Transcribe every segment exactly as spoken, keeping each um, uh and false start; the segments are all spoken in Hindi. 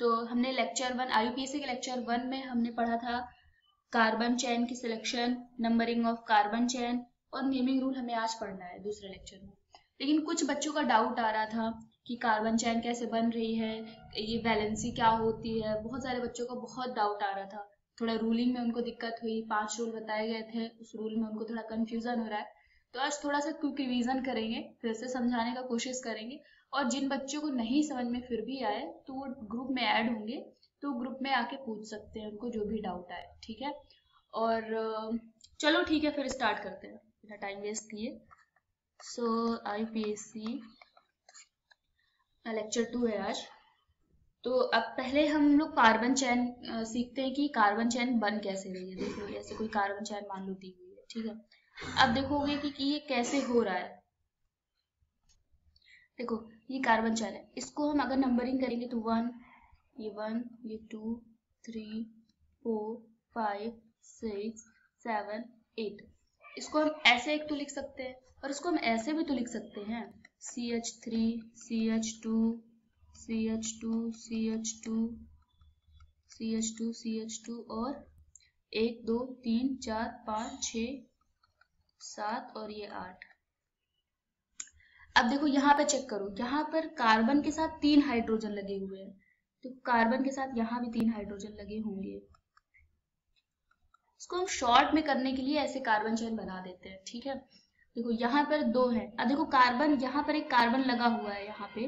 तो हमने लेक्चर वन आईयूपीएसी के लेक्चर वन में हमने पढ़ा था कार्बन चैन की selection, numbering of carbon chain और नेमिंग रूल हमें आज पढ़ना है दूसरे लेक्चर में। लेकिन कुछ बच्चों का डाउट आ रहा था कि कार्बन चैन कैसे बन रही है, ये वैलेंसी क्या होती है, बहुत सारे बच्चों का बहुत डाउट आ रहा था। थोड़ा रूलिंग में उनको दिक्कत हुई, पांच रूल बताए गए थे, उस रूल में उनको थोड़ा कंफ्यूजन हो रहा है। तो आज थोड़ा सा क्विक रिवीजन करेंगे, फिर से समझाने का कोशिश करेंगे और जिन बच्चों को नहीं समझ में फिर भी आए तो वो ग्रुप में ऐड होंगे, तो ग्रुप में आके पूछ सकते हैं उनको जो भी डाउट आए, ठीक है। और चलो ठीक है, फिर स्टार्ट करते हैं बिना टाइम वेस्ट किए। सो आईयूपीएसी लेक्चर टू है आज। तो अब पहले हम लोग कार्बन चैन सीखते हैं कि कार्बन चैन बन कैसे रही है। देखो ऐसे कोई कार्बन चैन मान लो दी हुई है, ठीक है। अब देखोगे कि, कि ये कैसे हो रहा है। देखो ये कार्बन चैन है, इसको हम अगर नंबरिंग करेंगे तो वन, ये वन, ये two, three, four, five, six, seven, eight. इसको हम ऐसे एक तो लिख सकते हैं और इसको हम ऐसे भी तो लिख सकते हैं C H three, C H two, C H two, C H two, C H two, C H two और एक, दो, तीन, चार, पाँच, छः, सात और ये आठ। अब देखो यहाँ पे चेक करो, यहाँ पर कार्बन के साथ तीन हाइड्रोजन लगे हुए हैं, तो कार्बन के साथ यहाँ भी तीन हाइड्रोजन लगे होंगे। इसको हम शॉर्ट में करने के लिए ऐसे कार्बन चैन बना देते हैं, ठीक है। देखो यहाँ पर दो है, अब देखो कार्बन, यहाँ पर एक कार्बन लगा हुआ है, यहाँ पे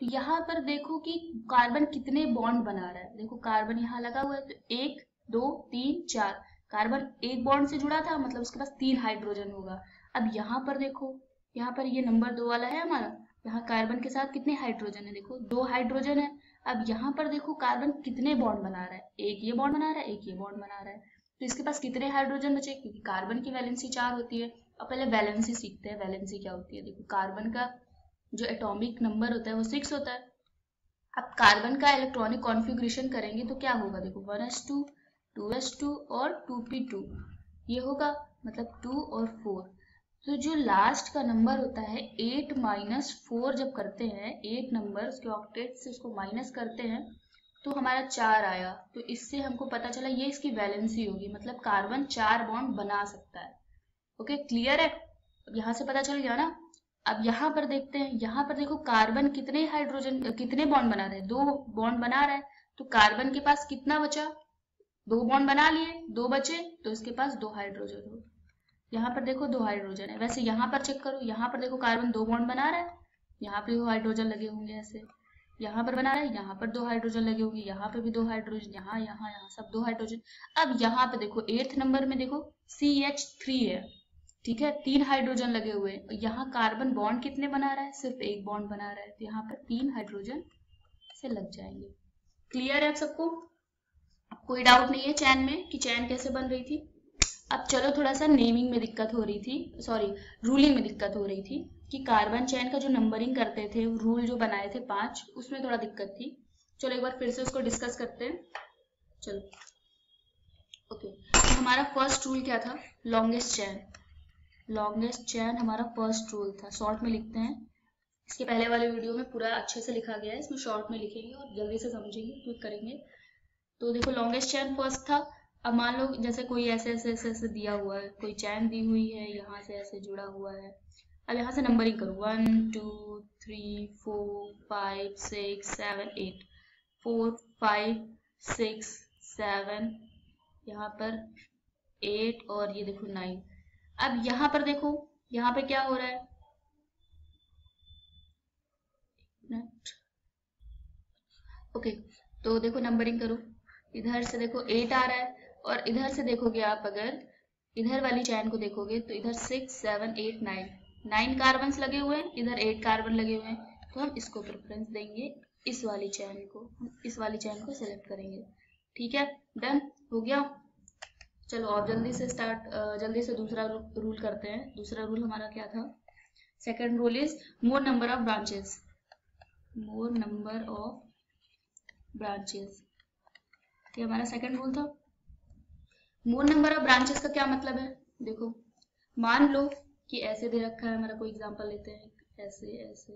तो यहाँ पर देखो कि कार्बन कितने बॉन्ड बना रहा है। देखो कार्बन यहाँ लगा हुआ है तो एक, दो, तीन, चार। कार्बन एक बॉन्ड से जुड़ा था मतलब उसके पास तीन हाइड्रोजन होगा। अब यहाँ पर देखो, यहाँ पर ये नंबर दो वाला है हमारा, यहाँ कार्बन के साथ कितने हाइड्रोजन है, देखो दो हाइड्रोजन है। अब यहाँ पर देखो कार्बन कितने बॉन्ड बना रहा है, एक ये बॉन्ड बना रहा है, एक ये बॉन्ड बना रहा है, तो इसके पास कितने हाइड्रोजन बचे, क्योंकि कार्बन की वैलेंसी चार होती है। अब पहले वैलेंसी सीखते हैं, वैलेंसी क्या होती है। देखो कार्बन का जो एटॉमिक नंबर होता है वो सिक्स होता है। अब कार्बन का इलेक्ट्रॉनिक कॉन्फिगरेशन करेंगे तो क्या होगा, देखो one S two, two S two और टू पी टू, ये होगा मतलब टू और फोर। तो जो लास्ट का नंबर होता है एट माइनस फोर जब करते हैं, एट नंबर उसके ऑक्टेट से उसको माइनस करते हैं तो हमारा चार आया। तो इससे हमको पता चला ये इसकी वैलेंसी होगी, मतलब कार्बन चार बॉन्ड बना सकता है। ओके, क्लियर है, अब यहाँ से पता चल गया ना। अब यहाँ पर देखते हैं, यहाँ पर देखो कार्बन कितने हाइड्रोजन कितने बॉन्ड बना रहे हैं, दो बॉन्ड बना रहा है, तो कार्बन के पास कितना बचा, दो बॉन्ड बना लिए, दो बचे, तो इसके पास दो हाइड्रोजन हो। यहाँ पर देखो दो हाइड्रोजन है, वैसे यहाँ पर चेक करो, यहाँ पर देखो कार्बन दो बॉन्ड बना रहा है, यहाँ पे दो हाइड्रोजन लगे होंगे, ऐसे यहाँ पर बना रहा है, यहाँ पर दो हाइड्रोजन लगे होंगे, यहाँ पे भी दो हाइड्रोजन, यहाँ यहाँ यहाँ सब दो हाइड्रोजन। अब यहाँ पे देखो एथ नंबर में देखो सी एच थ्री है, ठीक है, तीन हाइड्रोजन लगे हुए हैं। यहाँ कार्बन बॉन्ड कितने बना रहा है, सिर्फ एक बॉन्ड बना रहा है, तो यहाँ पर तीन हाइड्रोजन से लग जाएंगे। क्लियर है आप सबको, कोई डाउट नहीं है चैन में कि चैन कैसे बन रही थी। अब चलो, थोड़ा सा नेमिंग में दिक्कत हो रही थी, सॉरी रूलिंग में दिक्कत हो रही थी कि कार्बन चैन का जो नंबरिंग करते थे, रूल जो बनाए थे पांच, उसमें थोड़ा दिक्कत थी। चलो एक बार फिर से उसको डिस्कस करते हैं। चलो ओके, तो हमारा फर्स्ट रूल क्या था, लॉन्गेस्ट चैन, लॉन्गेस्ट चैन हमारा फर्स्ट रूल था। शॉर्ट में लिखते हैं, इसके पहले वाले वीडियो में पूरा अच्छे से लिखा गया है, इसमें शॉर्ट में लिखेंगे और जल्दी से समझेंगे, क्विक करेंगे। तो देखो लॉन्गेस्ट चैन फर्स्ट था। अब मान लो जैसे कोई ऐसे ऐसे ऐसे ऐसे दिया हुआ है, कोई चैन दी हुई है, यहाँ से ऐसे जुड़ा हुआ है। अब यहाँ से नंबरिंग करो one, two, three, four, five, six, seven, eight, four, five, six, seven, यहाँ पर एट और ये देखो नाइन। अब यहाँ पर देखो, यहाँ पे क्या हो रहा है, ओके तो देखो नंबरिंग करो, इधर से देखो एट आ रहा है और इधर से देखोगे आप, अगर इधर वाली चैन को देखोगे तो इधर six, seven, eight, nine, nine carbon लगे हुए हैं, इधर एट कार्बन लगे हुए हैं। तो हम इसको प्रेफरेंस देंगे, इस वाली चैन को, हम इस वाली चैन को सिलेक्ट करेंगे, ठीक है। डन हो गया। चलो और जल्दी से स्टार्ट जल्दी से दूसरा रूल करते हैं। दूसरा रूल हमारा क्या था, second rule is more number of branches, more number of branches, ये हमारा सेकंड रूल था। मोर नंबर ऑफ ब्रांचेस का क्या मतलब है, देखो मान लो कि ऐसे दे रखा है हमारा, कोई एग्जांपल लेते हैं, ऐसे ऐसे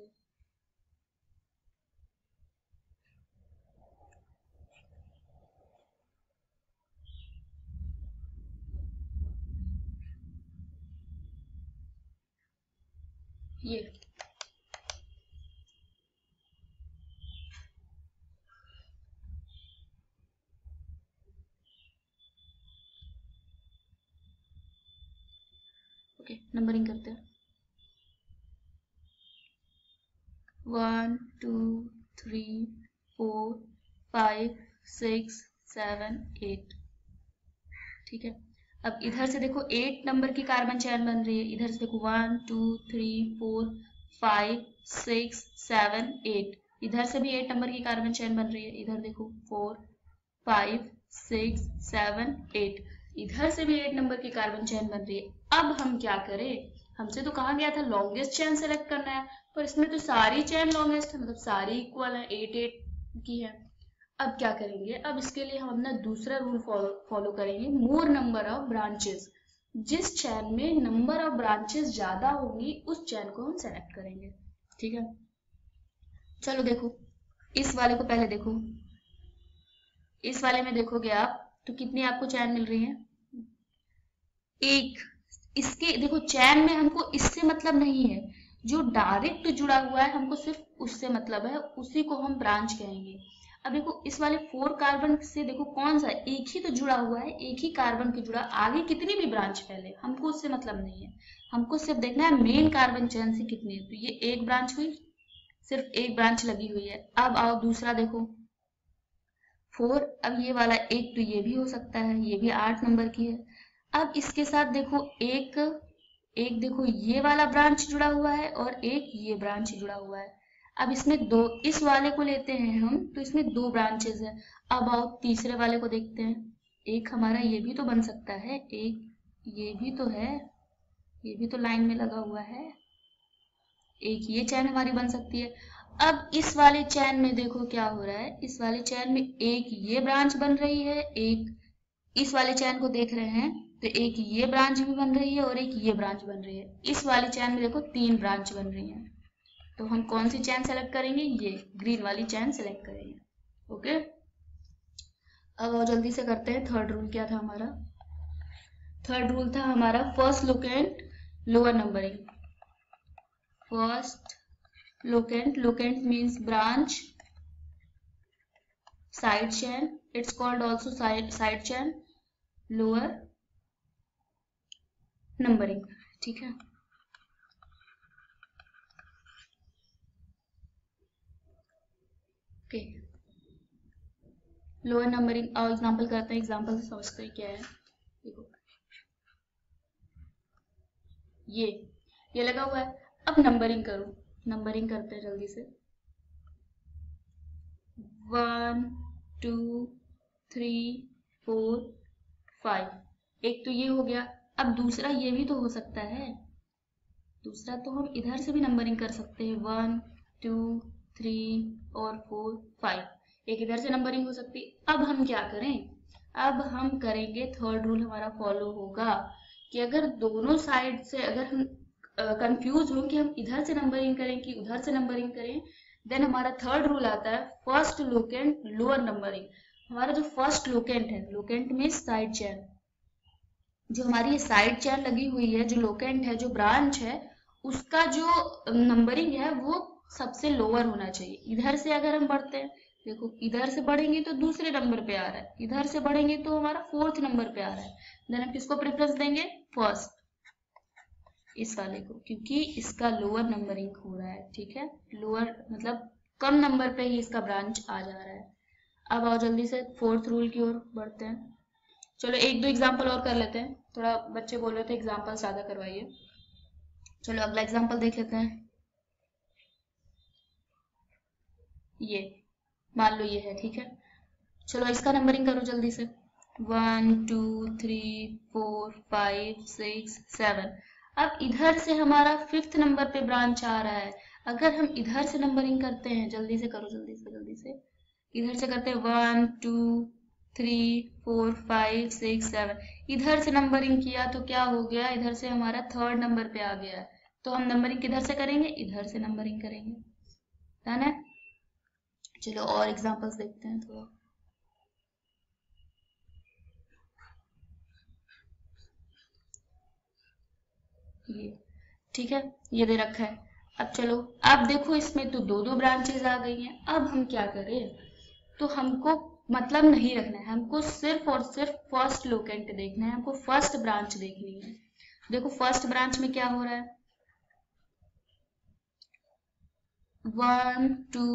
ये ओके नंबरिंग करते हैं। One two three four five six seven eight, ठीक है। अब इधर से देखो एट नंबर की कार्बन चेन बन रही है, इधर से देखो one two three four five six seven eight, इधर से भी एट नंबर की कार्बन चेन बन रही है, इधर देखो four five six seven eight, इधर से भी एट नंबर की कार्बन चेन बन रही है। अब हम क्या करें, हमसे तो कहा गया था लॉन्गेस्ट चेन सेलेक्ट करना है, पर इसमें तो सारी चेन लॉन्गेस्ट है, मतलब सारी इक्वल है, एट एट की है। अब क्या करेंगे, अब इसके लिए हम अपना दूसरा रूल फॉलो करेंगे, मोर नंबर ऑफ ब्रांचेस। जिस चैन में नंबर ऑफ ब्रांचेस ज्यादा होंगी उस चैन को हम सेलेक्ट करेंगे, ठीक है। चलो देखो इस वाले को पहले देखो, इस वाले में देखोगे आप तो कितनी आपको चैन मिल रही है, एक। इसके देखो चैन में हमको इससे मतलब नहीं है, जो डायरेक्ट जुड़ा हुआ है हमको सिर्फ उससे मतलब है, उसी को हम ब्रांच कहेंगे। अब देखो इस वाले फोर कार्बन से देखो कौन सा एक ही तो जुड़ा हुआ है, एक ही कार्बन के जुड़ा, आगे कितनी भी ब्रांच फैले हमको उससे मतलब नहीं है, हमको सिर्फ देखना है मेन कार्बन चैन से कितनी है। तो ये एक ब्रांच हुई, सिर्फ एक ब्रांच लगी हुई है। अब आओ दूसरा देखो फोर, अब ये वाला एक तो ये भी हो सकता है, ये भी आठ नंबर की है। अब इसके साथ देखो एक एक देखो ये वाला ब्रांच जुड़ा हुआ है और एक ये ब्रांच जुड़ा हुआ है। अब इसमें दो, इस वाले को लेते हैं हम तो इसमें दो ब्रांचेस है। अब आओ तीसरे वाले को देखते हैं, एक हमारा ये भी तो बन सकता है, एक ये भी तो है, ये भी तो लाइन में लगा हुआ है, एक ये चैन हमारी बन सकती है। अब इस वाले चैन में देखो क्या हो रहा है, इस वाले चैन में एक ये ब्रांच बन रही है, एक इस वाले चैन को देख रहे हैं तो एक ये ब्रांच भी बन रही है और एक ये ब्रांच बन रही है। इस वाले चैन में देखो तीन ब्रांच बन रही है, तो हम कौन सी चैन सेलेक्ट करेंगे, ये ग्रीन वाली चैन सेलेक्ट करेंगे, ओके। अब और जल्दी से करते हैं, थर्ड रूल क्या था हमारा, थर्ड रूल था हमारा first look and lower numbering. First look and, locant means branch, side chain, it's called also side chain, lower numbering, ठीक है। लोअर नंबरिंग और एग्जाम्पल करते हैं, एग्जाम्पल से समझते हैं क्या है। देखो ये ये लगा हुआ है, अब नंबरिंग करो, नंबरिंग करते हैं जल्दी से। One two three four five, एक तो ये हो गया, अब दूसरा ये भी तो हो सकता है, दूसरा तो हम इधर से भी नंबरिंग कर सकते हैं, वन टू थ्री और फोर फाइव, एक इधर से नंबरिंग हो सकती है। अब हम क्या करें, अब हम करेंगे थर्ड रूल हमारा फॉलो होगा कि अगर दोनों साइड से अगर हम कंफ्यूज uh, हों कि हम इधर से नंबरिंग करें कि उधर से नंबरिंग करें, देन हमारा थर्ड रूल आता है फर्स्ट लोकेंट लोअर नंबरिंग। हमारा जो फर्स्ट लोकेंट है, लोकेंट में साइड चैन, जो हमारी साइड चैन लगी हुई है, जो लोकेंट है, जो ब्रांच है, उसका जो नंबरिंग है वो सबसे लोअर होना चाहिए। इधर से अगर हम बढ़ते हैं, देखो इधर से बढ़ेंगे तो दूसरे नंबर पे आ रहा है, इधर से बढ़ेंगे तो हमारा फोर्थ नंबर पे आ रहा है। देन हम किसको प्रेफरेंस देंगे, फर्स्ट, इस वाले को, क्योंकि इसका लोअर नंबरिंग हो रहा है, ठीक है। लोअर मतलब कम नंबर पे ही इसका ब्रांच आ जा रहा है। अब आओ जल्दी से फोर्थ रूल की ओर बढ़ते हैं। चलो एक दो एग्जाम्पल और कर लेते हैं, थोड़ा बच्चे बोल रहे थे एग्जाम्पल ज्यादा करवाइए। चलो अगला एग्जाम्पल देख लेते हैं। ये मान लो ये है, ठीक है। चलो इसका नंबरिंग करो जल्दी से, one two three four five six seven. अब इधर से हमारा फिफ्थ नंबर पे ब्रांच आ रहा है, अगर हम इधर से नंबरिंग करते हैं, जल्दी से करो, जल्दी से जल्दी से इधर से करते हैं, one two three four five six seven, इधर से नंबरिंग किया तो क्या हो गया, इधर से हमारा थर्ड नंबर पे आ गया है। तो हम नंबरिंग किधर से करेंगे, इधर से नंबरिंग करेंगे, है ना। चलो और एग्जाम्पल्स देखते हैं थोड़ा। ये ठीक है, ये दे रखा है। अब चलो आप देखो इसमें तो दो दो ब्रांचेज आ गई हैं। अब हम क्या करें, तो हमको मतलब नहीं रखना है, हमको सिर्फ और सिर्फ फर्स्ट लोकेंट देखना है, हमको फर्स्ट ब्रांच देखनी है। देखो फर्स्ट ब्रांच में क्या हो रहा है, one two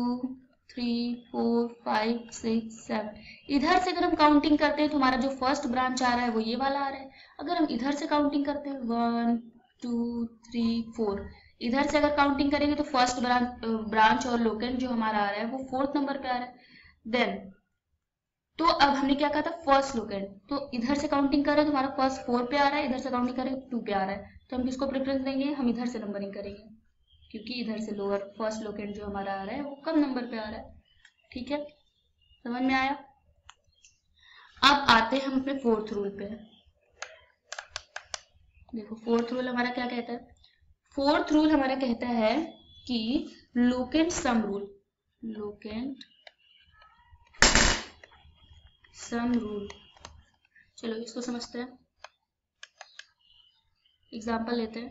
three four five six seven, इधर से अगर हम काउंटिंग करते हैं तो हमारा जो फर्स्ट ब्रांच आ रहा है वो ये वाला आ रहा है। अगर हम इधर से काउंटिंग करते हैं वन टू थ्री फोर, इधर से अगर काउंटिंग करेंगे तो फर्स्ट ब्रांच ब्रांच और लोकेंट जो हमारा आ रहा है वो फोर्थ नंबर पे आ रहा है। देन तो अब हमने क्या कहा था, फर्स्ट लोकेंट, तो इधर से काउंटिंग करें तो हमारा फर्स्ट फोर पे आ रहा है, इधर से काउंटिंग करें टू पे आ रहा है। तो हम किसको प्रेफरेंस देंगे, हम इधर से नंबरिंग करेंगे, क्योंकि इधर से लोअर फर्स्ट लोकेंट जो हमारा आ रहा है वो कम नंबर पे आ रहा है। ठीक है, समझ में आया। अब आते हैं हम अपने फोर्थ रूल पे। देखो फोर्थ रूल हमारा क्या कहता है, फोर्थ रूल हमारा कहता है कि locant sum rule, locant sum rule. चलो इसको समझते हैं, एग्जाम्पल लेते हैं।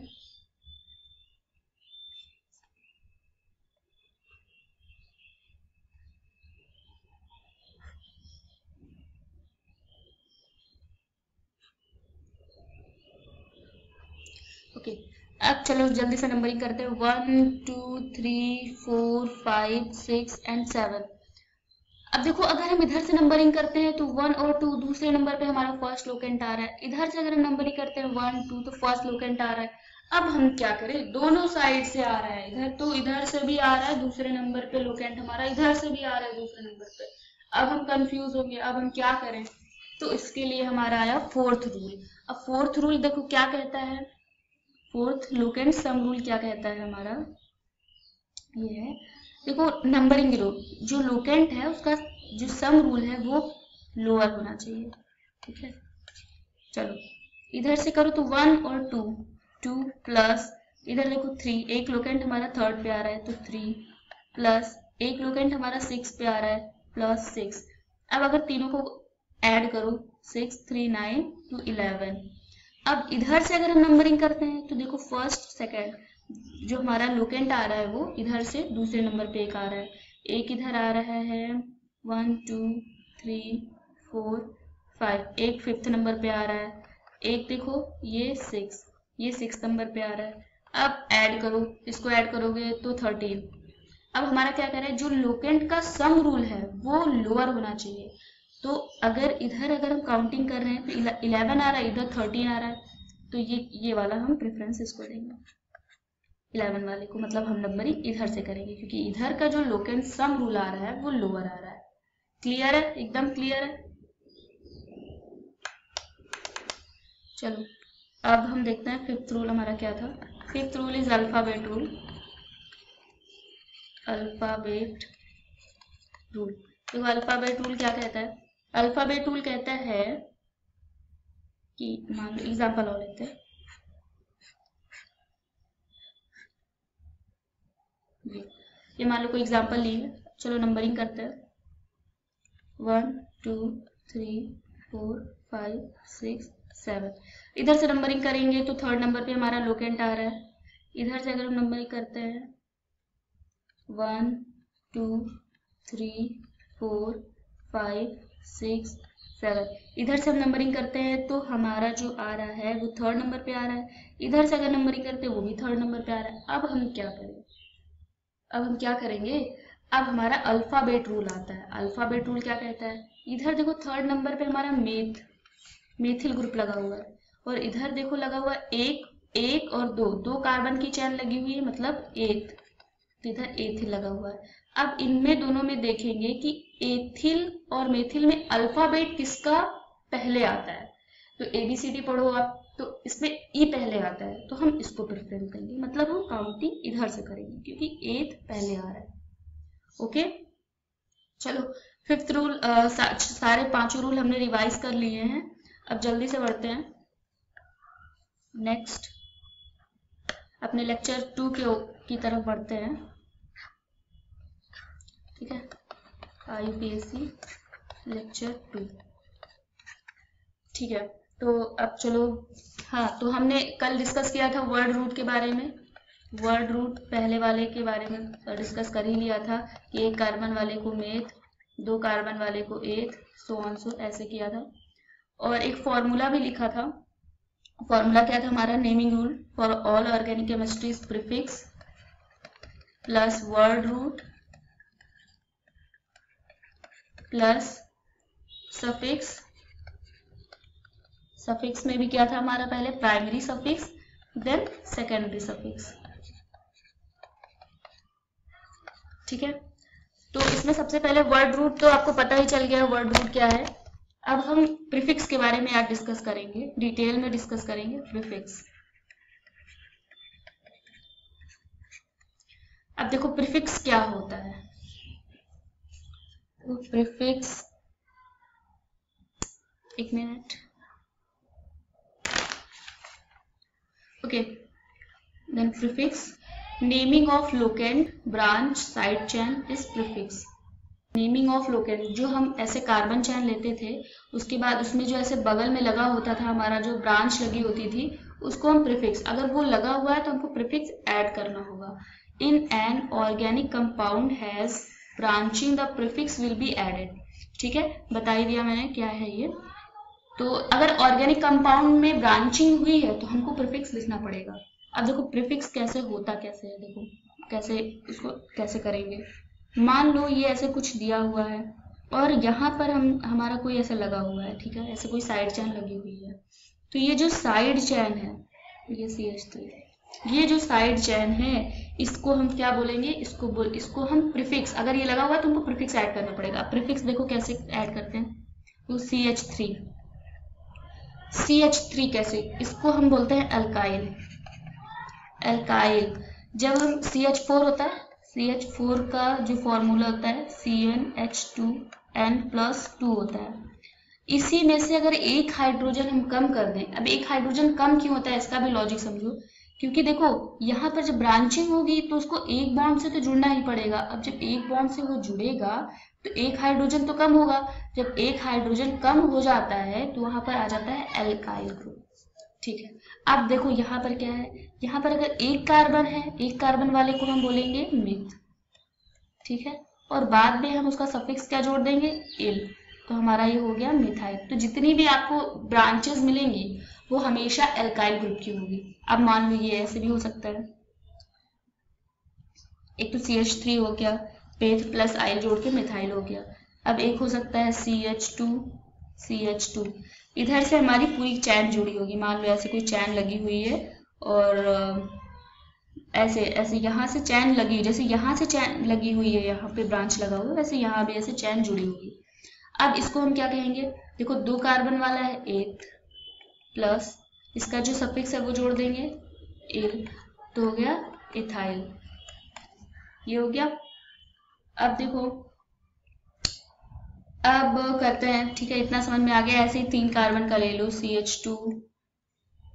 ओके okay, अब चलो जल्दी से नंबरिंग करते हैं, one two three four five six and seven. अब देखो अगर हम इधर से नंबरिंग करते हैं तो वन और टू दूसरे नंबर पे हमारा फर्स्ट लोकेंट आ रहा है, इधर से अगर हम नंबरिंग करते हैं वन टू तो फर्स्ट लोकेंट आ रहा है। अब हम क्या करें, दोनों साइड से आ रहा है, इधर तो इधर से भी आ रहा है दूसरे नंबर पे लोकेंट हमारा, इधर से भी आ रहा है दूसरे नंबर पे। अब हम कंफ्यूज होंगे, अब हम क्या करें, तो इसके लिए हमारा आया फोर्थ रूल। अब फोर्थ रूल देखो क्या कहता है, फोर्थ लोकेंट सम रूल क्या कहता है हमारा ये है। देखो नंबरिंग रूल, जो लोकेंट है उसका जो सम रूल है वो लोअर होना चाहिए। ठीक है, चलो इधर से करो तो वन और टू, टू प्लस इधर देखो थ्री, एक लोकेंट हमारा थर्ड पे आ रहा है तो थ्री प्लस एक लोकेंट हमारा सिक्स पे आ रहा है प्लस सिक्स। अब अगर तीनों को ऐड करो six three nine two eleven. अब इधर से अगर हम नंबरिंग करते हैं तो देखो फर्स्ट सेकंड जो हमारा लोकेंट आ रहा है वो इधर से दूसरे नंबर पे एक आ रहा है, एक इधर आ रहा है one two three four five, एक फिफ्थ नंबर पे आ रहा है, एक देखो ये सिक्स, ये सिक्स नंबर पे आ रहा है। अब ऐड करो, इसको ऐड करोगे तो थर्टीन। अब हमारा क्या कह रहा है, जो लोकेंट का सम रूल है वो लोअर होना चाहिए, तो अगर इधर अगर हम काउंटिंग कर रहे हैं तो इलेवन आ रहा है, इधर थर्टीन आ रहा है, तो ये ये वाला हम प्रेफरेंस इसको देंगे, इलेवन वाले को, मतलब हम नंबरिंग इधर से करेंगे क्योंकि इधर का जो लोकेंट सम रूल आ रहा है वो लोअर आ रहा है। क्लियर है, एकदम क्लियर है। चलो अब हम देखते हैं फिफ्थ रूल हमारा क्या था। Fifth rule is alphabet rule, alphabet rule. तो अल्फाबेट रूल क्या कहता है, अल्फाबेट रूल कहता है कि मान लो एग्जाम्पल और लेते हैं, ये मान लो कोई एग्जाम्पल लिए। चलो नंबरिंग करते हैं, one two three four five six seven, इधर से नंबरिंग करेंगे तो थर्ड नंबर पे हमारा लोकेंट आ रहा है, इधर से अगर हम नंबरिंग करते हैं one two three four five six seven, इधर से हम नंबरिंग करते हैं तो हमारा जो आ रहा है वो थर्ड नंबर पे आ रहा है, इधर से अगर नंबरिंग करते हैं वो भी थर्ड नंबर पे आ रहा है। अब हम क्या करें, अब हम क्या करेंगे, अब हमारा अल्फाबेट रूल आता है। अल्फाबेट रूल क्या कहता है, इधर देखो थर्ड नंबर पे हमारा मेथ मेथिल ग्रुप लगा हुआ है, और इधर देखो लगा हुआ एक एक और दो, दो कार्बन की चैन लगी हुई है, मतलब एथ, तो इधर एथिल लगा हुआ है। अब इनमें दोनों में देखेंगे कि एथिल और मेथिल में अल्फाबेट किसका पहले आता है, तो एबीसीडी पढ़ो आप, तो इसमें ई पहले आता है तो हम इसको प्रेफरेंस देंगे, मतलब हम काउंटिंग इधर से करेंगे क्योंकि एथ पहले आ रहा है। ओके चलो फिफ्थ रूल आ, सा, सारे पांचों रूल हमने रिवाइज कर लिए हैं। अब जल्दी से बढ़ते हैं नेक्स्ट अपने लेक्चर टू के की तरफ बढ़ते हैं। ठीक है, I U P A C lecture two. ठीक है, तो अब चलो, हाँ तो हमने कल डिस्कस किया था वर्ड रूट के बारे में, वर्ड रूट पहले वाले के बारे में डिस्कस कर ही लिया था कि एक कार्बन वाले को मेथ, दो कार्बन वाले को एथ, सो ऑन सो ऐसे किया था। और एक फॉर्मूला भी लिखा था, फॉर्मूला क्या था हमारा, naming rule for all organic chemistries prefix plus word root plus suffix. Suffix में भी क्या था हमारा, पहले primary suffix then secondary suffix, ठीक है। तो इसमें सबसे पहले वर्ड रूट तो आपको पता ही चल गया वर्ड रूट क्या है। अब हम प्रीफिक्स के बारे में आज डिस्कस करेंगे, डिटेल में डिस्कस करेंगे प्रीफिक्स। अब देखो प्रीफिक्स क्या होता है। तो प्रीफिक्स, एक minute, okay. Then prefix, naming of locant, branch, side chain is prefix. Naming of locant, जो हम ऐसे कार्बन चैन लेते थे, उसके बाद उसमें जो ऐसे बगल में लगा होता था हमारा, जो ब्रांच लगी होती थी, उसको हम प्रीफिक्स, अगर वो लगा हुआ है तो हमको प्रीफिक्स ऐड करना होगा। In an organic compound has branching, the prefix will be added, ठीक है, बता ही दिया मैंने क्या है ये। तो अगर ऑर्गेनिक कंपाउंड में ब्रांचिंग हुई है तो हमको प्रीफिक्स लिखना पड़ेगा। अब देखो प्रीफिक्स कैसे होता कैसे है, देखो कैसे इसको कैसे करेंगे। मान लो ये ऐसे कुछ दिया हुआ है और यहाँ पर हम हमारा कोई ऐसा लगा हुआ है, ठीक है, ऐसे कोई साइड चैन लगी हुई है। तो ये जो साइड चैन है, ये सी एच थ्री, ये जो साइड चैन है, इसको हम क्या बोलेंगे, इसको बोल इसको हम प्रीफिक्स, अगर ये लगा हुआ है तो हमको प्रीफिक्स ऐड करना पड़ेगा। प्रीफिक्स देखो कैसे ऐड करते हैं, तो C H three, C H three कैसे, इसको हम बोलते हैं अल्काइल। अल्काइल जब हम सी एच फोर होता है, सी एच फोर का जो फॉर्मूला होता है C N H two N plus two होता है, इसी में से अगर एक हाइड्रोजन हम कम कर दें। अब एक हाइड्रोजन कम क्यों होता है, इसका भी लॉजिक समझो, क्योंकि देखो यहाँ पर जब ब्रांचिंग होगी तो उसको एक बॉन्ड से तो जुड़ना ही पड़ेगा। अब जब एक बॉन्ड से वो जुड़ेगा तो एक हाइड्रोजन तो कम होगा, जब एक हाइड्रोजन कम हो जाता है तो वहां पर आ जाता है एल्काइल ग्रुप, ठीक है। अब देखो यहाँ पर क्या है, यहाँ पर अगर एक कार्बन है, एक कार्बन वाले को हम बोलेंगे मिथ, ठीक है, और बाद में हम उसका सफिक्स क्या जोड़ देंगे, इल, तो हमारा ये हो गया मिथाइल। तो जितनी भी आपको ब्रांचेस मिलेंगी वो हमेशा एल्काइल ग्रुप की होगी। अब मान लो ये ऐसे भी हो सकता है, एक तो सी एच थ्री हो गया, पेथ प्लस आइल जोड़ के मिथाइल हो गया। अब एक हो सकता है C H two, C H two, इधर से हमारी पूरी चैन जुड़ी होगी। मान लो ऐसे कोई चैन लगी हुई है और ऐसे ऐसे यहाँ से चैन लगी, जैसे यहाँ से चैन लगी हुई है, यहाँ पे ब्रांच लगा हुआ है, वैसे यहाँ भी ऐसे चैन जुड़ी होगी। अब इसको हम क्या कहेंगे, देखो दो कार्बन वाला है एथ प्लस इसका जो सफिक्स है वो जोड़ देंगे एल, तो हो गया इथाइल, ये हो गया। अब देखो अब करते हैं, ठीक है, इतना समझ में आ गया। ऐसे ही तीन कार्बन का ले लो, C H two,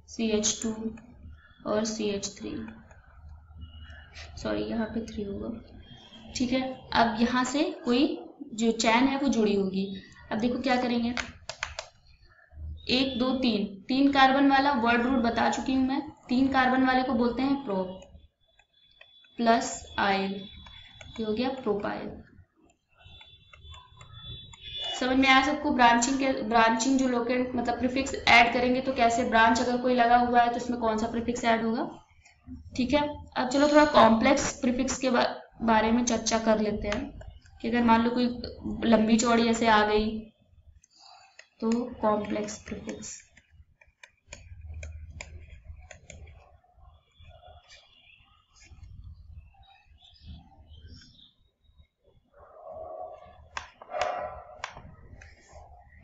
C H two और सी एच थ्री, सॉरी यहाँ पे थ्री होगा, ठीक है। अब यहाँ से कोई जो चैन है वो जुड़ी होगी। अब देखो क्या करेंगे, एक दो तीन, तीन कार्बन वाला वर्ड रूट बता चुकी हूँ मैं, तीन कार्बन वाले को बोलते हैं प्रोप प्लस आयल, ये हो गया प्रोपाइल। समझ में आया सबको, ब्रांचिंग के ब्रांचिंग जो लोकेंट मतलब प्रीफिक्स ऐड करेंगे तो कैसे, ब्रांच अगर कोई लगा हुआ है तो उसमें कौन सा प्रीफिक्स ऐड होगा, ठीक है। अब चलो थोड़ा कॉम्प्लेक्स प्रीफिक्स के बारे में चर्चा कर लेते हैं कि अगर मान लो कोई लंबी चौड़ी ऐसे आ गई तो कॉम्प्लेक्स प्रीफिक्स।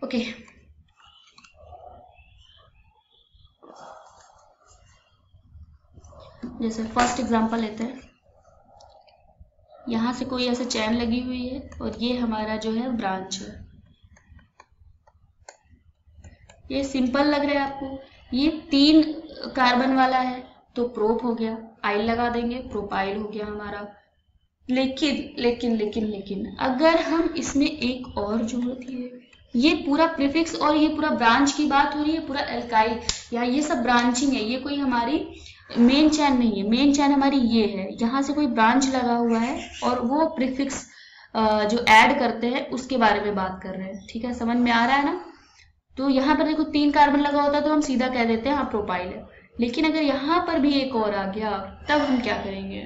Okay okay. जैसे फर्स्ट एग्जांपल लेते हैं, यहां से कोई ऐसे चैन लगी हुई है और ये हमारा जो है ब्रांच है। ये सिंपल लग रहा है आपको, ये तीन कार्बन वाला है तो प्रोप हो गया, आइल लगा देंगे, प्रोपाइल हो गया हमारा। लेकिन लेकिन लेकिन लेकिन अगर हम इसमें एक और जोड़ते हैं, ये पूरा प्रीफिक्स और ये पूरा ब्रांच की बात हो रही है, पूरा एल्काइल, या ये सब ब्रांचिंग है, ये कोई हमारी मेन चैन नहीं है, मेन चैन हमारी ये है, यहाँ से कोई ब्रांच लगा हुआ है और वो प्रीफिक्स जो ऐड करते हैं उसके बारे में बात कर रहे हैं। ठीक है, समझ में आ रहा है ना। तो यहाँ पर देखो तीन कार्बन लगा होता है तो हम सीधा कह देते हैं हाँ प्रोपाइल है, लेकिन अगर यहाँ पर भी एक और आ गया तब हम क्या करेंगे,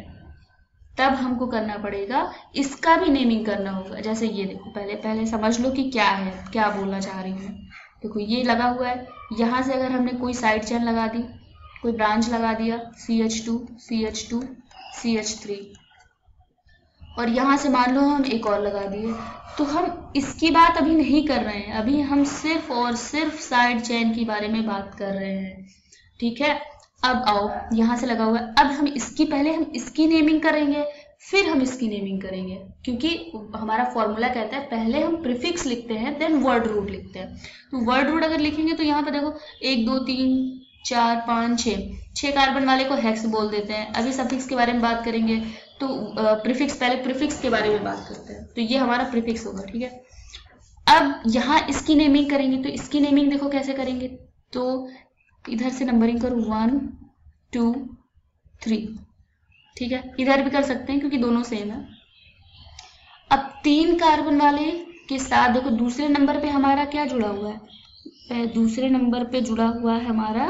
तब हमको करना पड़ेगा, इसका भी नेमिंग करना होगा। जैसे ये देखो, पहले पहले समझ लो कि क्या है, क्या बोलना चाह रही हूँ। देखो ये लगा हुआ है, यहाँ से अगर हमने कोई साइड चैन लगा दी, कोई ब्रांच लगा दिया C H two C H two C H three, और यहाँ से मान लो हम एक और लगा दिए, तो हम इसकी बात अभी नहीं कर रहे हैं, अभी हम सिर्फ और सिर्फ साइड चैन के बारे में बात कर रहे हैं। ठीक है, अब आओ यहाँ से लगा हुआ है, अब हम इसकी पहले हम इसकी नेमिंग करेंगे, फिर हम इसकी नेमिंग करेंगे, क्योंकि हमारा फॉर्मूला कहता है पहले हम प्रीफिक्स लिखते हैं देन वर्ड रूट लिखते हैं। तो वर्ड रूट अगर लिखेंगे तो यहाँ पे देखो एक दो तीन चार पाँच छः, छः कार्बन वाले को हेक्स बोल देते हैं। अभी सफिक्स के बारे में बात करेंगे तो प्रीफिक्स, पहले प्रीफिक्स के बारे में बात करते हैं, तो ये हमारा प्रीफिक्स होगा। ठीक है, अब यहाँ इसकी नेमिंग करेंगे तो इसकी नेमिंग देखो कैसे करेंगे, तो इधर से नंबरिंग करूँ वन टू थ्री। ठीक है, इधर भी कर सकते हैं क्योंकि दोनों सेम है। अब तीन कार्बन वाले के साथ देखो दूसरे नंबर पे हमारा क्या जुड़ा हुआ है, दूसरे नंबर पे जुड़ा हुआ है हमारा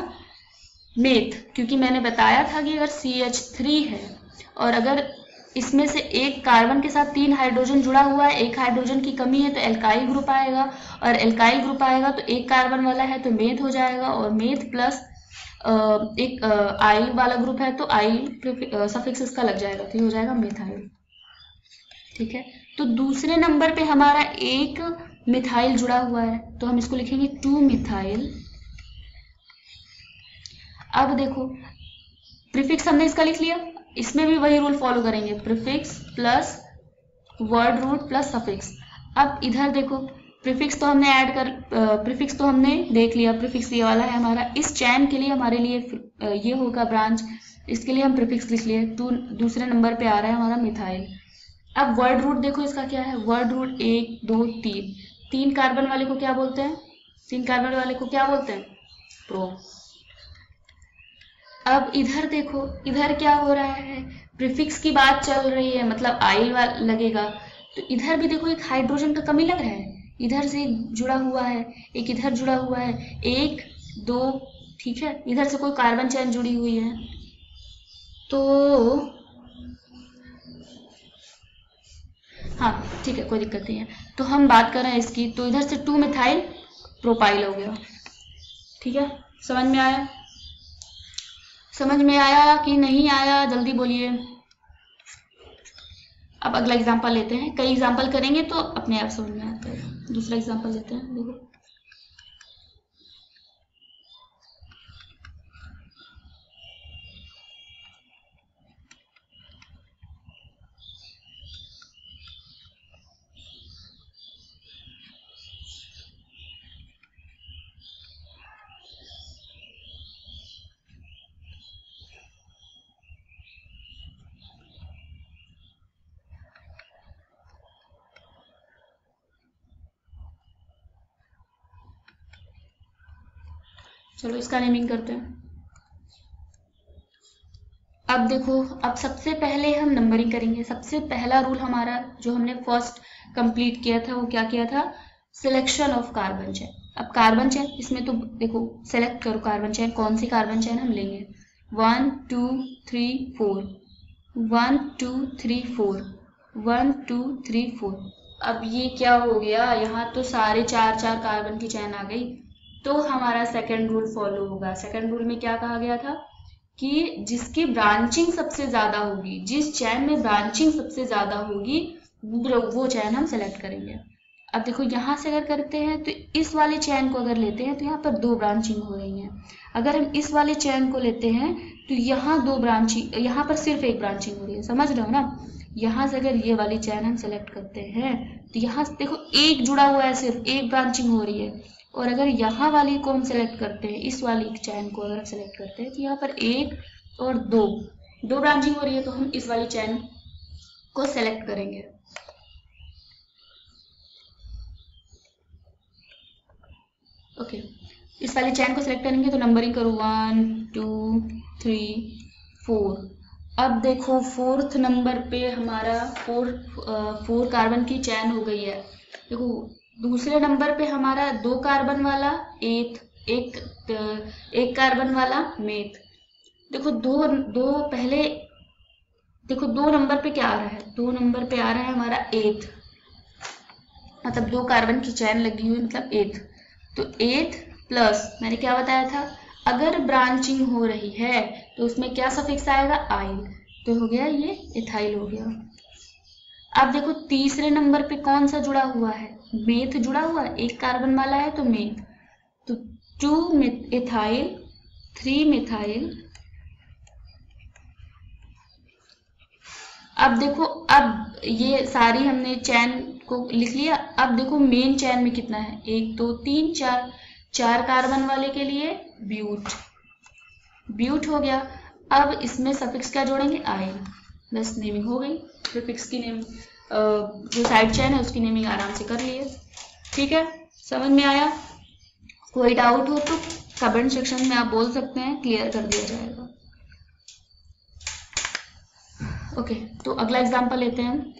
मेथ, क्योंकि मैंने बताया था कि अगर सी एच थ्री है और अगर इसमें से एक कार्बन के साथ तीन हाइड्रोजन जुड़ा हुआ है, एक हाइड्रोजन की कमी है तो एल्काइल ग्रुप आएगा, और एल्काइल ग्रुप आएगा तो एक कार्बन वाला है तो मेथ हो जाएगा, और मेथ प्लस एक आइल वाला ग्रुप है तो आइल सफिक्स इसका लग जाएगा, तो ये हो जाएगा मिथाइल। ठीक है, तो दूसरे नंबर पे हमारा एक मिथाइल जुड़ा हुआ है तो हम इसको लिखेंगे टू मिथाइल। अब देखो प्रीफिक्स हमने इसका लिख लिया, इसमें भी वही रूल फॉलो करेंगे, prefix plus word root plus suffix. अब इधर देखो प्रीफिक्स तो हमने ऐड कर प्रीफिक्स तो हमने देख लिया, प्रीफिक्स ये वाला है हमारा, इस चैन के लिए हमारे लिए ये होगा ब्रांच, इसके लिए हम प्रीफिक्स लिख लिए, तो दूसरे नंबर पे आ रहा है हमारा मिथाइल। अब वर्ड रूट देखो इसका क्या है, वर्ड रूट एक दो तीन, तीन कार्बन वाले को क्या बोलते हैं, तीन कार्बन वाले को क्या बोलते हैं प्रो। अब इधर देखो इधर क्या हो रहा है, प्रीफिक्स की बात चल रही है मतलब आइल लगेगा, तो इधर भी देखो एक हाइड्रोजन का कमी लग रहा है, इधर से जुड़ा हुआ है एक, इधर जुड़ा हुआ है एक दो। ठीक है, इधर से कोई कार्बन चैन जुड़ी हुई है तो हाँ ठीक है, कोई दिक्कत नहीं है, तो हम बात कर रहे हैं इसकी, तो इधर से टू मिथाइल प्रोपाइल हो गया। ठीक है, समझ में आया, समझ में आया कि नहीं आया, जल्दी बोलिए। अब अगला एग्जाम्पल लेते हैं, कई एग्जाम्पल करेंगे तो अपने आप समझ में आता है। दूसरा एग्जाम्पल लेते हैं, देखो चलो इसका नेमिंग करते हैं। अब देखो, अब सबसे पहले हम नंबरिंग करेंगे। सबसे पहला रूल हमारा जो हमने फर्स्ट कंप्लीट किया था वो क्या किया था, सिलेक्शन ऑफ कार्बन चैन। अब कार्बन चैन इसमें तो देखो सेलेक्ट करो कार्बन चैन, कौन सी कार्बन चैन हम लेंगे, one two three four one two three four one two three four. अब ये क्या हो गया, यहाँ तो सारे चार चार कार्बन की चैन आ गई, तो हमारा सेकेंड रूल फॉलो होगा। सेकेंड रूल में क्या कहा गया था कि जिसकी ब्रांचिंग सबसे ज्यादा होगी, जिस चैन में ब्रांचिंग सबसे ज्यादा होगी वो चैन हम सेलेक्ट करेंगे। अब देखो यहाँ से अगर करते हैं तो इस वाले चैन को अगर लेते हैं तो यहाँ पर दो ब्रांचिंग हो रही है, अगर हम इस वाले चैन को लेते हैं तो यहाँ दो ब्रांचिंग, यहाँ पर सिर्फ एक ब्रांचिंग हो रही है, समझ रहे हो ना। यहाँ से अगर ये वाली चैन हम सेलेक्ट करते हैं तो यहाँ देखो एक जुड़ा हुआ है, सिर्फ एक ब्रांचिंग हो रही है, और अगर यहाँ वाली को हम सेलेक्ट करते हैं, इस वाली चैन को अगर हम सेलेक्ट करते हैं तो यहाँ पर एक और दो दो ब्रांचिंग हो रही है, तो हम इस वाली चैन को सेलेक्ट करेंगे। ओके, इस वाली चैन को सेलेक्ट करेंगे तो नंबरिंग करो वन टू थ्री फोर। अब देखो फोर्थ नंबर पे हमारा फोर फोर कार्बन की चैन हो गई है। देखो दूसरे नंबर पे हमारा दो कार्बन वाला एथ, एक एक कार्बन वाला मेथ। देखो दो दो पहले देखो दो नंबर पे क्या आ रहा है, दो नंबर पे आ रहा है हमारा एथ, मतलब दो कार्बन की चैन लगी हुई, मतलब एथ। तो एथ प्लस मैंने क्या बताया था, अगर ब्रांचिंग हो रही है तो उसमें क्या सफिक्स आएगा, आइल, तो हो गया ये इथाइल हो गया। अब देखो तीसरे नंबर पे कौन सा जुड़ा हुआ है, मेथ जुड़ा हुआ है, एक कार्बन वाला है तो मेथ। तो टू इथाइल, थ्री मिथाइल। अब देखो अब ये सारी हमने चैन को लिख लिया। अब देखो मेन चैन में कितना है, एक दो तीन चार, चार कार्बन वाले के लिए ब्यूट, ब्यूट हो गया। अब इसमें सफिक्स क्या जोड़ेंगे, आयन। बस नेमिंग हो गई, सफिक्स की नेम जो साइड चैन है उसकी नेमिंग आराम से कर लिए। ठीक है, समझ में आया? कोई डाउट हो तो कमेंट सेक्शन में आप बोल सकते हैं, क्लियर कर दिया जाएगा। ओके okay, तो अगला एग्जांपल लेते हैं हम।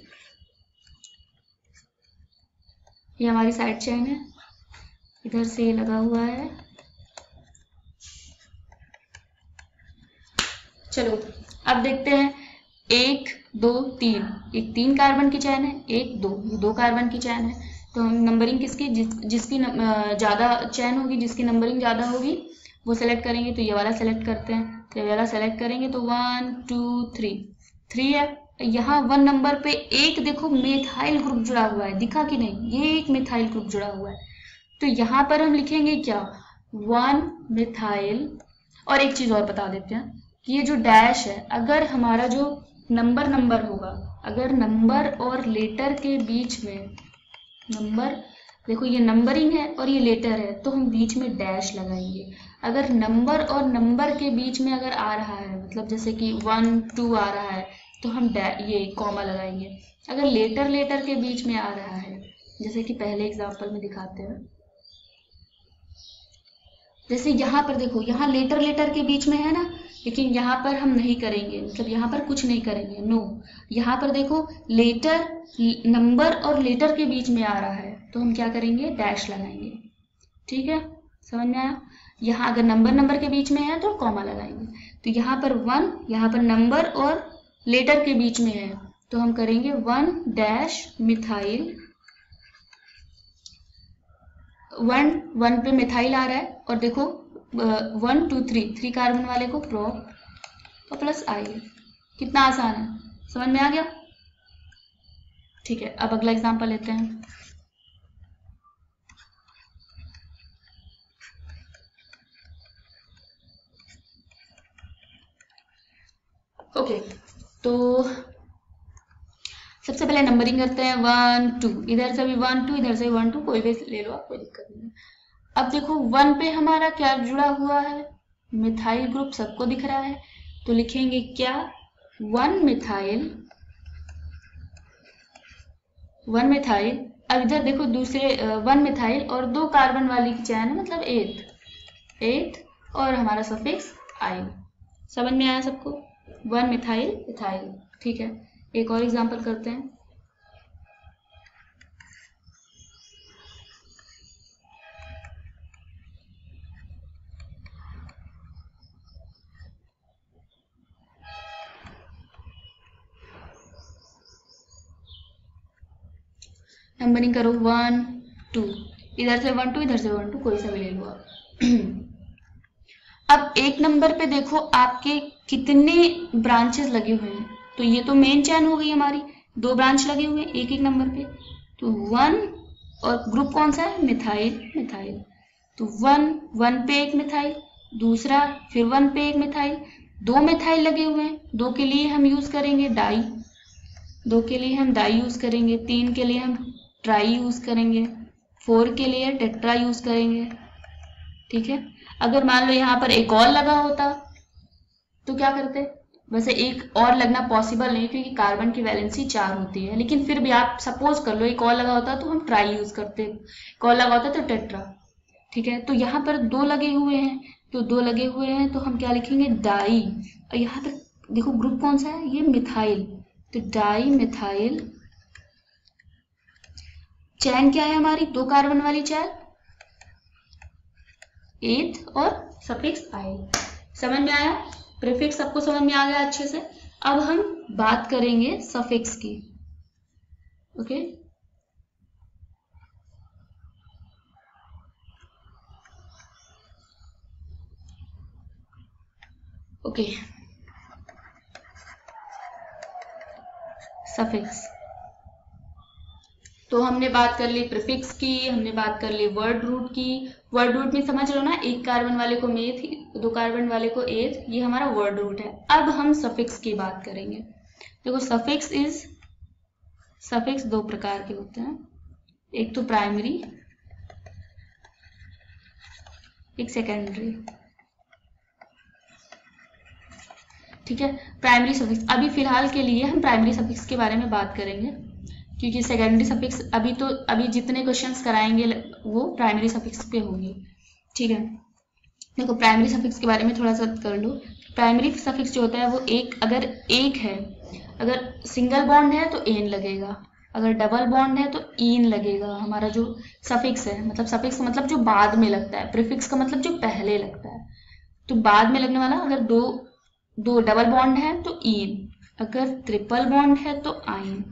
ये हमारी साइड चैन है, इधर से लगा हुआ है। चलो अब देखते हैं, एक दो तीन, एक तीन कार्बन की चैन है, एक दो दो कार्बन की चैन है। तो हम नंबरिंग किसकी, जिस, जिसकी ज्यादा चैन होगी, जिसकी नंबरिंग ज्यादा होगी वो सेलेक्ट करेंगे। तो ये वाला सेलेक्ट करते हैं, तो ये वाला सेलेक्ट करेंगे तो वन टू थ्री, थ्री है। यहाँ वन नंबर पे एक देखो मेथाइल ग्रुप जुड़ा हुआ है, दिखा कि नहीं, ये एक मेथाइल ग्रुप जुड़ा हुआ है। तो यहाँ पर हम लिखेंगे क्या, वन मिथाइल। और एक चीज और बता देते हैं कि ये जो डैश है, अगर हमारा जो नंबर नंबर होगा, अगर नंबर और लेटर के बीच में नंबर, देखो ये नंबरिंग है और ये लेटर है, तो हम बीच में डैश लगाएंगे। अगर नंबर और नंबर के बीच में अगर आ रहा है, मतलब जैसे कि वन टू आ रहा है, तो हम ये कॉमा लगाएंगे। अगर लेटर लेटर के बीच में आ रहा है, जैसे कि पहले एग्जांपल में दिखाते हैं, जैसे यहाँ पर देखो, यहाँ लेटर लेटर के बीच में है ना, लेकिन यहाँ पर हम नहीं करेंगे, मतलब यहाँ पर कुछ नहीं करेंगे, नो। यहाँ पर देखो लेटर, नंबर और लेटर के बीच में आ रहा है, तो हम क्या करेंगे, डैश लगाएंगे। ठीक है, समझ में आया? यहाँ अगर नंबर नंबर के बीच में है तो कॉमा लगाएंगे। तो यहाँ पर वन, यहाँ पर नंबर और लेटर के बीच में है, तो हम करेंगे one dash methyl. One one पे मिथाइल आ रहा है, और देखो one two three, three carbon वाले को प्रो और प्लस आई। कितना आसान है, समझ में आ गया? ठीक है, अब अगला एग्जाम्पल लेते हैं। ओके okay, तो सबसे पहले नंबरिंग करते हैं, वन टू, इधर से भी वन टू, इधर से वन टू, कोई भी ले लो आप, कोई दिक्कत नहीं। अब देखो वन पे हमारा क्या जुड़ा हुआ है, मिथाइल ग्रुप, सबको दिख रहा है। तो लिखेंगे क्या, वन मिथाइल, वन मिथाइल। अब इधर देखो दूसरे वन मिथाइल और दो कार्बन वाली की चैन है, मतलब एथ, एथ और हमारा सफिक्स आइल। समझ में आया सबको, वन मिथाइल इथाइल। ठीक है, एक और एग्जांपल करते हैं। नंबरिंग करो, वन टू, इधर से वन टू, इधर से वन टू, कोई सा भी ले लो आप। अब एक नंबर पे देखो आपके कितने ब्रांचेस लगे हुए हैं, तो ये तो मेन चैन हो गई हमारी, दो ब्रांच लगे हुए हैं एक एक नंबर पे। तो वन, और ग्रुप कौन सा है, मिथाइल, मिथाइल। तो वन, वन पे एक मिथाइल, दूसरा फिर वन पे एक मिथाइल, दो मिथाइल लगे हुए हैं। दो के लिए हम यूज करेंगे डाई, दो के लिए हम डाई यूज करेंगे, तीन के लिए हम ट्राई यूज करेंगे, फोर के लिए टेट्रा यूज करेंगे। ठीक है, अगर मान लो यहाँ पर एक और लगा होता तो क्या करते, वैसे एक और लगना पॉसिबल नहीं क्योंकि कार्बन की वैलेंसी चार होती है, लेकिन फिर भी आप सपोज कर लो एक और लगा होता तो हम ट्राई यूज करते, एक और लगा होता तो टेट्रा। ठीक है, तो यहाँ पर दो लगे हुए हैं, तो दो लगे हुए हैं तो हम क्या लिखेंगे, डाई। और यहाँ पर देखो ग्रुप कौन सा है, ये मिथाइल, तो डाई मिथाइल। चैन क्या है हमारी, दो कार्बन वाली चैन, एथ और सफिक्स आई। समझ में आया, प्रीफिक्स सबको समझ में आ गया अच्छे से। अब हम बात करेंगे सफिक्स की। Okay, okay okay. सफिक्स तो हमने बात कर ली प्रीफिक्स की, हमने बात कर ली वर्ड रूट की। वर्ड रूट में समझ लो ना, एक कार्बन वाले को मेथ, दो कार्बन वाले को एथ, ये हमारा वर्ड रूट है। अब हम सफिक्स की बात करेंगे। देखो सफिक्स इज सफिक्स दो प्रकार के होते हैं, एक तो प्राइमरी एक सेकेंडरी, ठीक है। प्राइमरी सफिक्स अभी फिलहाल के लिए हम प्राइमरी सफिक्स के बारे में बात करेंगे, क्योंकि सेकेंडरी सफिक्स अभी तो अभी जितने क्वेश्चंस कराएंगे वो प्राइमरी सफिक्स पे होंगे, ठीक है। देखो प्राइमरी सफिक्स के बारे में थोड़ा सा कर लो। प्राइमरी सफिक्स जो होता है वो एक, अगर एक है, अगर सिंगल बॉन्ड है तो एन लगेगा, अगर डबल बॉन्ड है तो ईन लगेगा। हमारा जो सफिक्स है, मतलब सफिक्स का मतलब जो बाद में लगता है, प्रीफिक्स का मतलब जो पहले लगता है, तो बाद में लगने वाला। अगर दो दो डबल बॉन्ड है तो इन, अगर ट्रिपल बॉन्ड है तो आइन।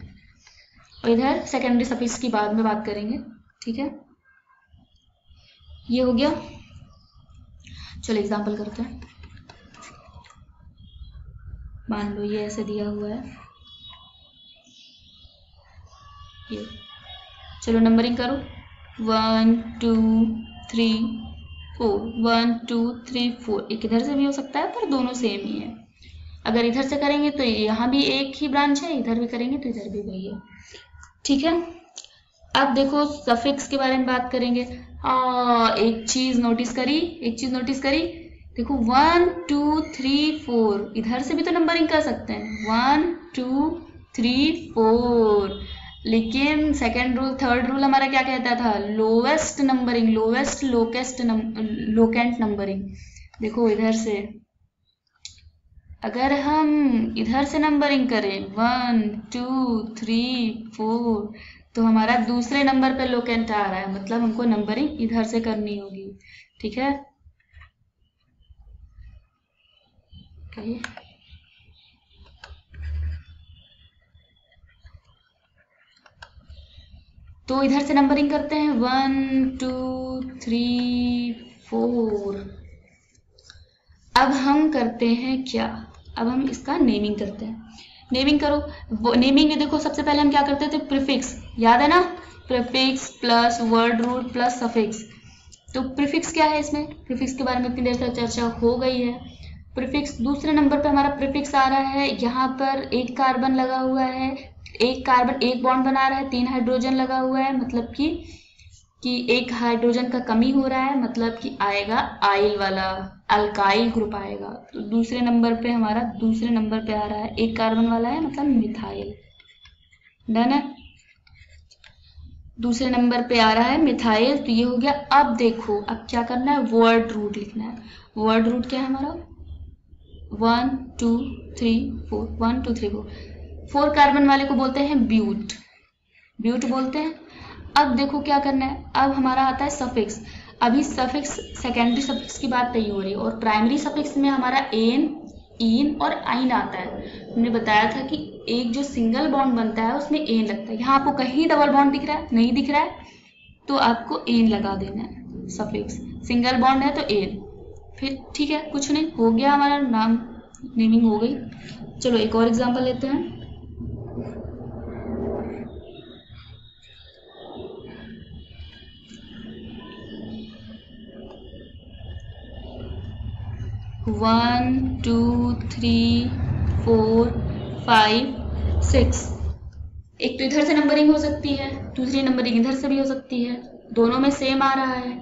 और इधर सेकेंडरी सफिक्स की बाद में बात करेंगे, ठीक है। ये हो गया, चलो एग्जांपल करते हैं। मान लो ये ऐसे दिया हुआ है, ये चलो नंबरिंग करो, one two three four, one two three four. एक इधर से भी हो सकता है पर दोनों सेम ही है। अगर इधर से करेंगे तो यहाँ भी एक ही ब्रांच है, इधर भी करेंगे तो इधर भी वही है, ठीक है। अब देखो सफिक्स के बारे में बात करेंगे। आ, एक चीज नोटिस करी एक चीज नोटिस करी देखो वन टू थ्री फोर, इधर से भी तो नंबरिंग कर सकते हैं, वन टू थ्री फोर। लेकिन सेकेंड रूल थर्ड रूल हमारा क्या कहता था, लोवेस्ट नंबरिंग, लोवेस्ट लोकेस्ट लोकेंट नंबरिंग। देखो इधर से अगर हम इधर से नंबरिंग करें वन टू थ्री फोर, तो हमारा दूसरे नंबर पे लोकेंट आ रहा है, मतलब हमको नंबरिंग इधर से करनी होगी, ठीक है। कहिए तो इधर से नंबरिंग करते हैं वन टू थ्री फोर। अब हम करते हैं क्या, अब हम इसका नेमिंग करते हैं। नेमिंग करो, नेमिंग में देखो सबसे पहले हम क्या करते थे, प्रीफिक्स, याद है ना, prefix plus word root plus suffix. तो प्रीफिक्स क्या है, इसमें प्रीफिक्स के बारे में इतनी देर तक चर्चा हो गई है। प्रीफिक्स दूसरे नंबर पर हमारा प्रीफिक्स आ रहा है, यहाँ पर एक कार्बन लगा हुआ है, एक कार्बन एक बॉन्ड बना रहा है, तीन हाइड्रोजन लगा हुआ है, मतलब कि कि एक हाइड्रोजन का कमी हो रहा है, मतलब कि आएगा आइल वाला, अल्काइल ग्रुप आएगा। तो दूसरे नंबर पे हमारा दूसरे नंबर पे आ रहा है, एक कार्बन वाला है, मतलब मिथाइल। डन है, दूसरे नंबर पे आ रहा है मिथाइल, तो ये हो गया। अब देखो अब क्या करना है, वर्ड रूट लिखना है। वर्ड रूट क्या है हमारा, one two three four, one two three four. Four carbon वाले को बोलते हैं ब्यूट, ब्यूट बोलते हैं। अब देखो क्या करना है, अब हमारा आता है सफिक्स। अभी सफिक्स सेकेंडरी सफिक्स की बात नहीं हो रही, और प्राइमरी सफिक्स में हमारा एन, इन और आइन आता है। हमने बताया था कि एक जो सिंगल बॉन्ड बनता है उसमें एन लगता है। यहाँ आपको कहीं डबल बॉन्ड दिख रहा है, नहीं दिख रहा है तो आपको एन लगा देना है। सफिक्स सिंगल बॉन्ड है तो एन, फिर ठीक है, कुछ नहीं, हो गया हमारा नाम, नेमिंग हो गई। चलो एक और एग्जाम्पल लेते हैं। One two three four five six. एक तो इधर से नंबरिंग हो सकती है, दूसरी नंबरिंग इधर से भी हो सकती है, दोनों में सेम आ रहा है।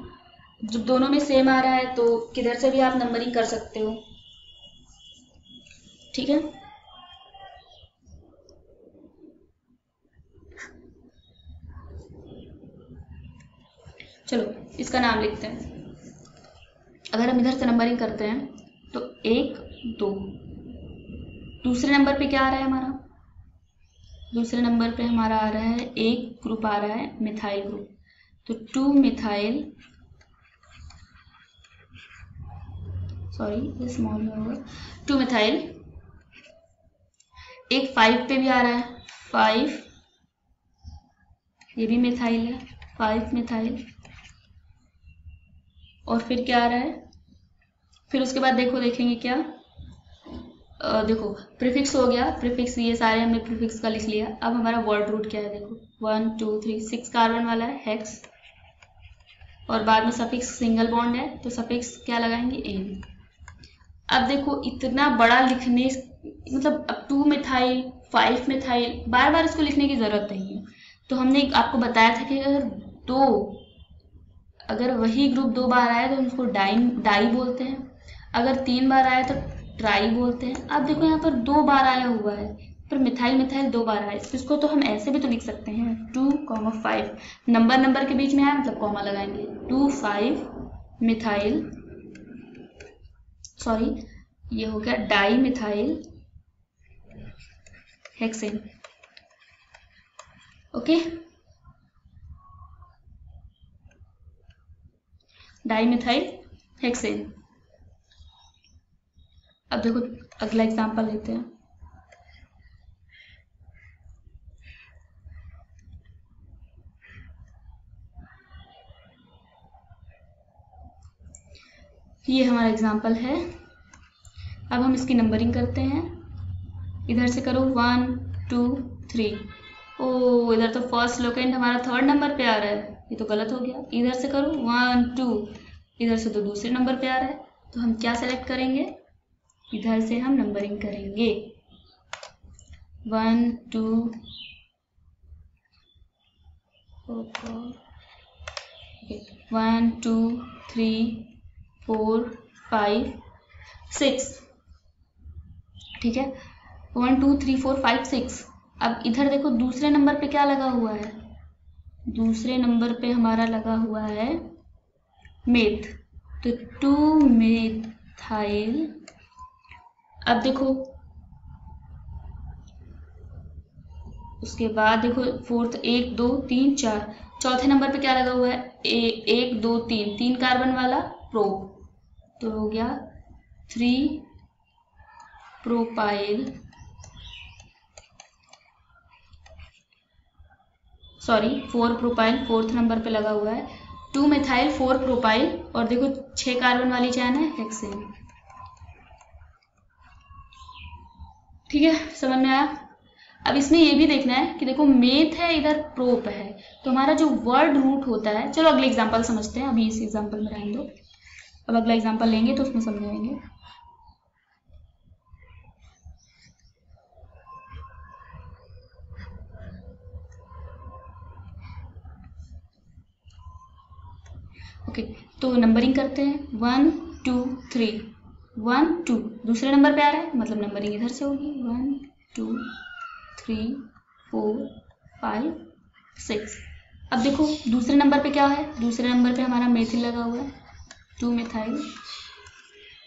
जब दोनों में सेम आ रहा है तो किधर से भी आप नंबरिंग कर सकते हो, ठीक है। चलो इसका नाम लिखते हैं। अगर हम इधर से नंबरिंग करते हैं तो एक दो, दूसरे नंबर पे क्या आ रहा है हमारा, दूसरे नंबर पे हमारा आ रहा है एक ग्रुप आ रहा है मिथाइल ग्रुप, तो two methyl sorry small number two methyl. एक फाइव पे भी आ रहा है, फाइव ये भी मिथाइल है, फाइव मिथाइल। और फिर क्या आ रहा है, फिर उसके बाद देखो देखेंगे क्या, आ, देखो प्रीफिक्स हो गया, प्रीफिक्स ये सारे हमने प्रीफिक्स का लिख लिया। अब हमारा वर्ड रूट क्या है, देखो one two three six carbon वाला है हेक्स, और बाद में सफिक्स सिंगल बॉन्ड है तो सफिक्स क्या लगाएंगे एन। अब देखो इतना बड़ा लिखने मतलब अब टू मिथाइल फाइव मिथाइल बार बार इसको लिखने की जरूरत नहीं है। तो हमने आपको बताया था कि अगर दो अगर वही ग्रुप दो बार आया तो उनको डाई डाई बोलते हैं, अगर तीन बार आया तो ट्राई बोलते हैं। अब देखो यहाँ पर दो बार आया हुआ है पर मिथाइल मिथाइल दो बार आया, इसको तो हम ऐसे भी तो लिख सकते हैं two comma five, number number के बीच में आया मतलब कॉमा लगाएंगे, टू फाइव मिथाइल सॉरी ये हो गया di methyl hexane. Okay di methyl hexane. अब देखो अगला एग्जांपल लेते हैं। ये हमारा एग्जांपल है, अब हम इसकी नंबरिंग करते हैं। इधर से करो वन टू थ्री, ओ इधर तो फर्स्ट लोकेंट हमारा थर्ड नंबर पे आ रहा है, ये तो गलत हो गया। इधर से करो वन टू, इधर से तो दूसरे नंबर पे आ रहा है, तो हम क्या सेलेक्ट करेंगे, इधर से हम नंबरिंग करेंगे one two one two three four five six, ठीक है one two three four five six. अब इधर देखो दूसरे नंबर पे क्या लगा हुआ है, दूसरे नंबर पे हमारा लगा हुआ है मेथ, तो टू मेथाइल। अब देखो उसके बाद देखो फोर्थ एक दो तीन चार, चौथे नंबर पे क्या लगा हुआ है ए, एक दो तीन, तीन कार्बन वाला प्रो, तो हो गया three propyl sorry four propyl, fourth number पे लगा हुआ है टू मिथाइल फोर प्रोपाइल। और देखो छह कार्बन वाली चैन है हेक्सेन, ठीक है समझ में आया। अब इसमें ये भी देखना है कि देखो मेथ है इधर प्रोप है, तो हमारा जो वर्ड रूट होता है, चलो अगले एग्जांपल समझते हैं, अभी इस एग्जांपल में रहने दो। अब अगला एग्जांपल लेंगे तो उसमें समझाएंगे। ओके तो नंबरिंग करते हैं one two three, one two दूसरे नंबर पे आ रहा है मतलब नंबरिंग इधर से होगी one two three four five six. अब देखो दूसरे नंबर पे क्या है, दूसरे नंबर पे हमारा मेथिल लगा हुआ है टू मिथाइल,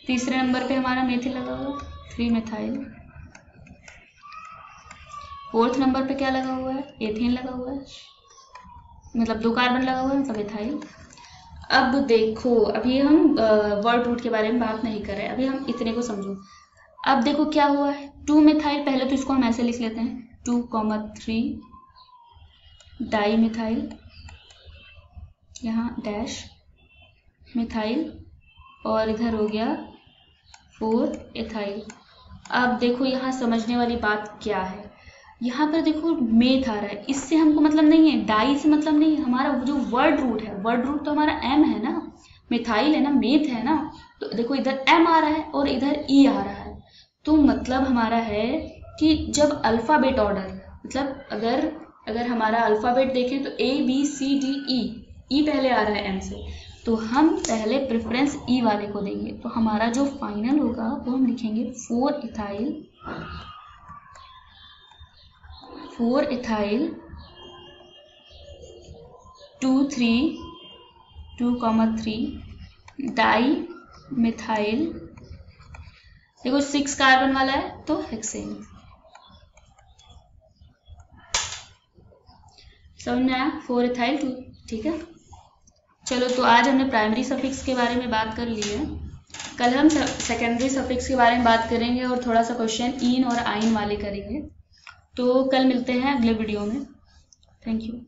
तीसरे नंबर पे हमारा मेथिल लगा हुआ है थ्री मिथाइल, फोर्थ नंबर पे क्या लगा हुआ है एथेन लगा हुआ है मतलब दो कार्बन लगा हुआ है मतलब एथाइल। अब देखो अभी हम वर्ड रूट के बारे में बात नहीं कर रहे, अभी हम इतने को समझो। अब देखो क्या हुआ है टू मिथाइल, पहले तो इसको हम ऐसे लिख लेते हैं two comma three di methyl यहाँ डैश मिथाइल, और इधर हो गया फोर एथाइल। अब देखो यहाँ समझने वाली बात क्या है, यहाँ पर देखो मेथ आ रहा है, इससे हमको मतलब नहीं है, डाई से मतलब नहीं है, हमारा जो वर्ड रूट है, वर्ड रूट तो हमारा एम है ना, मिथाइल है ना मेथ है ना, तो देखो इधर एम आ रहा है और इधर ई आ रहा है, तो मतलब हमारा है कि जब अल्फाबेट ऑर्डर मतलब अगर अगर हमारा अल्फाबेट देखें तो A B C D E, ई पहले आ रहा है एम से, तो हम पहले प्रेफरेंस ई वाले को देंगे, तो हमारा जो फाइनल होगा वो हम लिखेंगे four ethyl four ethyl two three two comma three di methyl देखो सिक्स कार्बन वाला है तो हेक्सेन। समझ में आया, फोर इथाइल टू, ठीक है। चलो तो आज हमने प्राइमरी सफिक्स के बारे में बात कर ली है, कल हम सेकेंडरी सफिक्स के बारे में बात करेंगे और थोड़ा सा क्वेश्चन इन और आइन वाले करेंगे। तो कल मिलते हैं अगले वीडियो में। Thank you.